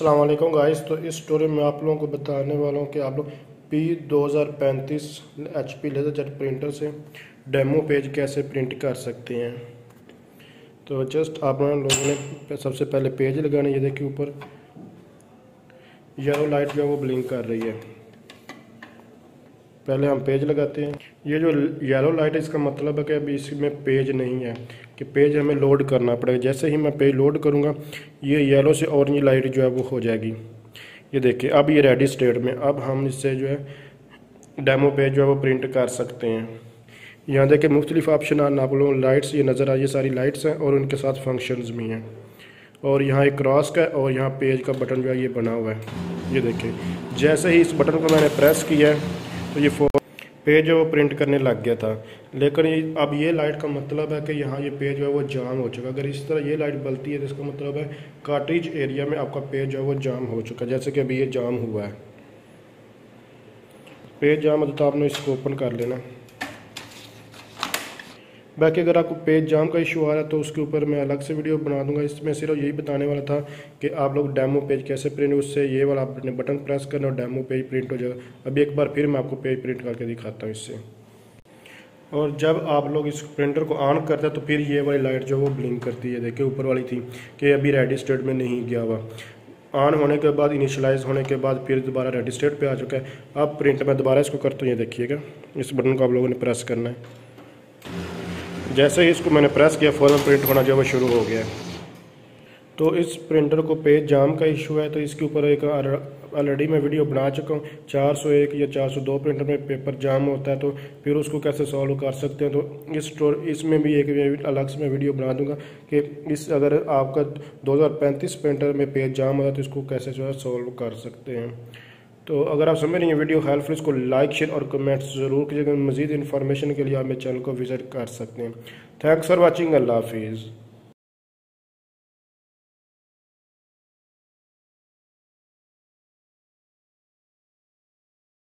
अस्सलाम वालेकुम गाइस। तो इस स्टोरी में आप लोगों को बताने वाला हूँ कि आप लोग P 2035 HP LaserJet प्रिंटर से डेमो पेज कैसे प्रिंट कर सकते हैं। तो जस्ट आप लोगों ने सबसे पहले पेज लगाने, ये देखिए ऊपर येलो लाइट जो है वो ब्लिंक कर रही है। पहले हम पेज लगाते हैं। ये जो येलो लाइट है इसका मतलब है कि अभी इसमें पेज नहीं है, कि पेज हमें लोड करना पड़ेगा। जैसे ही मैं पेज लोड करूँगा ये येलो से ऑरेंज लाइट जो है वो हो जाएगी। ये देखिए अब ये रेडी स्टेट में। अब हम इससे जो है डेमो पेज जो है वो प्रिंट कर सकते हैं। यहाँ देखिए मुख्तलिफ ऑप्शन आना आप लोगों लाइट्स ये नज़र आ, ये सारी लाइट्स हैं और उनके साथ फंक्शंस भी हैं। और यहाँ एक क्रॉस का और यहाँ पेज का बटन जो है ये बना हुआ है। ये देखिए जैसे ही इस बटन को मैंने प्रेस किया तो ये पेज जो वो प्रिंट करने लग गया था। लेकिन अब ये लाइट का मतलब है कि यहाँ ये पेज जो है वो जाम हो चुका। अगर इस तरह ये लाइट बलती है तो इसका मतलब है कार्ट्रिज एरिया में आपका पेज जो है वो जाम हो चुका है। जैसे कि अभी ये जाम हुआ है, पेज जाम होता तो आपने इसको ओपन कर लेना। बाकी अगर आपको पेज जाम का इशू आ रहा है तो उसके ऊपर मैं अलग से वीडियो बना दूंगा। इसमें सिर्फ यही बताने वाला था कि आप लोग डेमो पेज कैसे प्रिंट, उससे ये वाला आपने बटन प्रेस करना और डेमो पेज प्रिंट हो जाएगा। अभी एक बार फिर मैं आपको पेज प्रिंट करके दिखाता हूँ इससे। और जब आप लोग इस प्रिंटर को ऑन करते हैं तो फिर ये वाली लाइट जो वो ब्लिंक करती है। देखिए ऊपर वाली थी कि अभी रेडी स्टेट में नहीं गया हुआ, ऑन होने के बाद इनिशलाइज होने के बाद फिर दोबारा रेडी स्टेट पर आ चुका है। अब प्रिंट में दोबारा इसको करता हूँ, ये देखिएगा इस बटन को आप लोगों ने प्रेस करना है। जैसे ही इसको मैंने प्रेस किया फ़ौरन प्रिंट होना जो है वो शुरू हो गया। तो इस प्रिंटर को पेज जाम का इशू है, तो इसके ऊपर एक ऑलरेडी मैं वीडियो बना चुका हूँ। 401 या 402 प्रिंटर में पेपर जाम होता है तो फिर उसको कैसे सॉल्व कर सकते हैं। तो इसमें भी एक अलग से मैं वीडियो बना दूंगा कि इस अगर आपका 2035 प्रिंटर में पेज जाम होता है तो इसको कैसे जो है सॉल्व कर सकते हैं। तो अगर आप समझ रहे हैं वीडियो हेल्पफुल, इसको लाइक शेयर और कमेंट्स ज़रूर कीजिएगा। मज़ीद इन्फॉर्मेशन के लिए आप मेरे चैनल को विज़िट कर सकते हैं। Thanks for watching. अल्लाह हाफिज़।